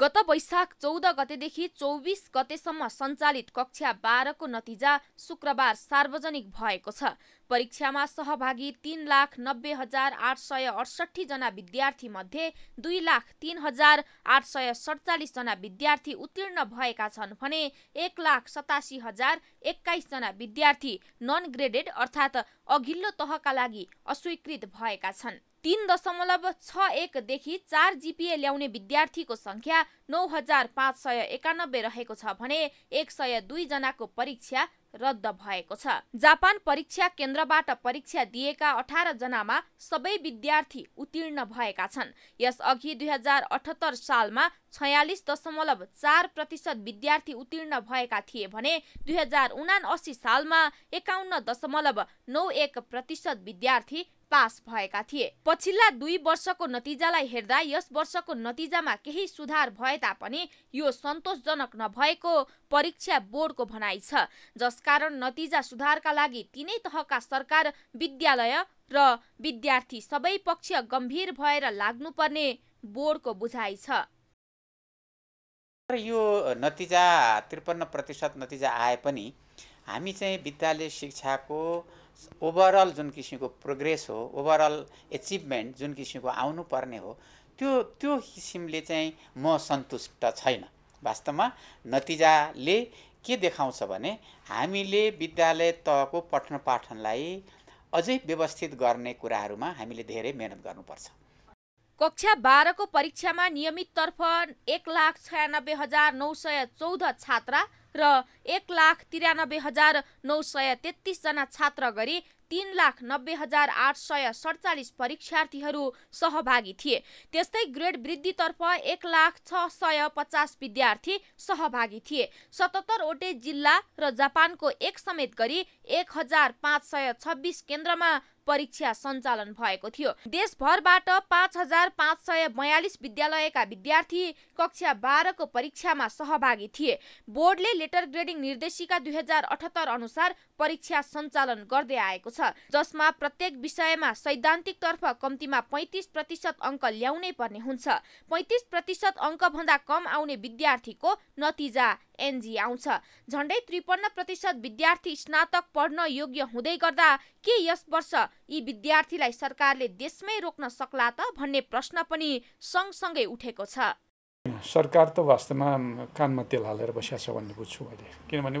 गत वैशाख 14 गतेदेखि 24 गतेसम्म सञ्चालित कक्षा 12 को नतिजा शुक्रबार सार्वजनिक भएको छ। परीक्षामा सहभागी 3,90,868 जना विद्यार्थी मध्ये 2,03,847 जना विद्यार्थी उत्तीर्ण भएका छन् भने 1,87,021 जना विद्यार्थी नन ग्रेडेड अर्थात् अघिल्लो तहका लागि अस्वीकृत भएका छन्। 3.61 देखि 4 जीपीए ल्याउने विद्यार्थीको संख्या 9,591 रहेको छ भने 102 जनाको परीक्षा रद्द भएको छ। जापान परीक्षा केन्द्रबाट परीक्षा दिएका 18 जनामा सबै विद्यार्थी उत्तीर्ण भएका छन्। यसअघि 2078 सालमा 46.4% विद्यार्थी उत्तीर्ण भएका थिए भने 2079 सालमा 51.91% विद्यार्थी पास भएका थिए। पछिल्ला 2 वर्षको नतिजालाई हेर्दा यस वर्षको नतिजामा केही सुधार भए तापनि यो सन्तोषजनक नभएको परीक्षा बोर्डको भनाइ छ, जसकारण नतिजा सुधारका लागि तीनै तहका सरकार, विद्यालय र विद्यार्थी सबै पक्ष गम्भीर भएर लाग्नुपर्ने बोर्डको बुझाइ छ। यो नतिजा 53% नतिजा आए पनि हामी चाहिँ विद्यालय शिक्षाको ओभरअल जुन किसिमको प्रोग्रेस हो, ओभरअल एचिभमेन्ट जुन किसिमको आउनु पर्ने हो, त्यो किसिमले चाहिँ म सन्तुष्ट छैन। वास्तवमा नतिजाले के देखाउँछ भने हामीले विद्यालय तहको पठन पाठनलाई अझै व्यवस्थित गर्ने कुराहरूमा हामीले धेरै मेहनत गर्नुपर्छ। कक्षा 12 को परीक्षामा नियमिततर्फ 1,96,914 छात्रा र 1,93,933 जना छात्र गरी 3,90,847 परीक्षार्थीहरू सहभागी थिए। त्यस्तै ग्रेड वृद्धितर्फ 1,06,50 विद्यार्थी सहभागी थिए। 77 वटा जिल्ला र जापानको एक समेत गरी 1,526 केन्द्रमा परीक्षा सञ्चालन भएको थियो। देशभरबाट 5,542 विद्यालयका विद्यार्थी कक्षा 12 को परीक्षामा सहभागी थिए। बोर्डले लेटर ग्रेडिङ निर्देशिका 2078 अनुसार परीक्षा सञ्चालन गर्दै आएको छ, जसमा प्रत्येक विषयमा सैद्धान्तिक तर्फ कम्तीमा 35% अंक ल्याउनै पर्ने हुन्छ। 35% अंक भन्दा कम आउने विद्यार्थीको नतिजा एनजी आउँछ। झण्डै 53% विद्यार्थी स्नातक पढ्न योग्य हुँदै गर्दा के यस वर्ष यी विद्यार्थीलाई सरकारले देशमै रोक्न सक्ला त भन्ने प्रश्न पनि सँगसँगै उठेको छ। सरकार त वास्तवमा कानमा तेल हालेर बसेको छ भन्ने बुझ्छु मैले, किनभने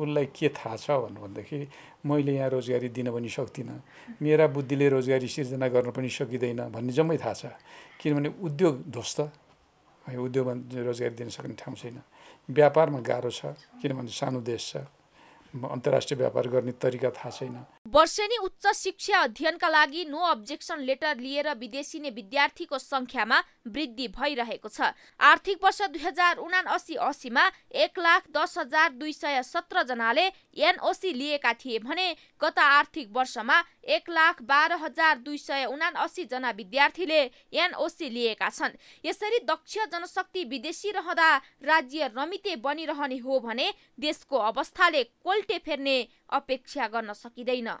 उसलाई के थाहा छ भन्दाखेरि मैले यहाँ रोजगारी दिन पनि सक्दिनँ, मेरा बुद्धिले रोजगारी सिर्जना गर्न पनि सकिँदैन भन्ने जम्मै थाहा छ। किनभने उद्योग ध्वस्त, उद्योगमा रोजगारी दिन सक्ने ठाउँ छैन। व्यापारमा गाह्रो छ, किनभने सानो देश छ, अन्तर्राष्ट्रिय व्यापार गर्ने तरिका थाहा छैन। वर्षेनी उच्च शिक्षा अध्ययनका लागि नो अब्जेक्सन लेटर लिएर विदेशी ने विद्यार्थीको संख्यामा वृद्धि भइरहेको छ। आर्थिक वर्ष 2079-80 मा 1,10,217 जनाले एनओसी लिएका थिए भने गत आर्थिक वर्षमा 1,12,279 जना विद्यार्थीले एनओसी लिएका छन्। यसरी दक्ष जनशक्ति विदेशी रहँदा राज्य रमिते बनिरहने हो भने देशको अवस्थाले कोल्टे फेर्ने अपेक्षा गर्न सकिँदैन।